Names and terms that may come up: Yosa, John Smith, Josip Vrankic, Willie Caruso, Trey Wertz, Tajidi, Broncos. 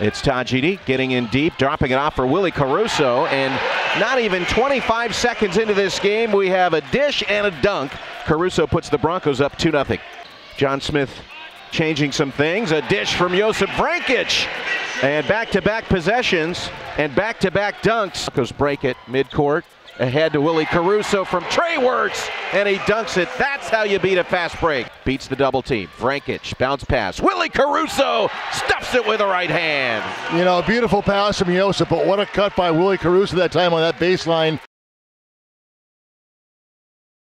It's Tajidi getting in deep, dropping it off for Willie Caruso, and not even 25 seconds into this game, we have a dish and a dunk. Caruso puts the Broncos up 2-0. John Smith changing some things. A dish from Josip Vrankic. And back-to-back possessions and back-to-back dunks. Broncos break it midcourt. Ahead to Willie Caruso from Trey Wertz, and he dunks it. That's how you beat a fast break. Beats the double team. Vrankic, bounce pass. Willie Caruso stuffs it with a right hand. You know, a beautiful pass from Yosa, but what a cut by Willie Caruso that time on that baseline.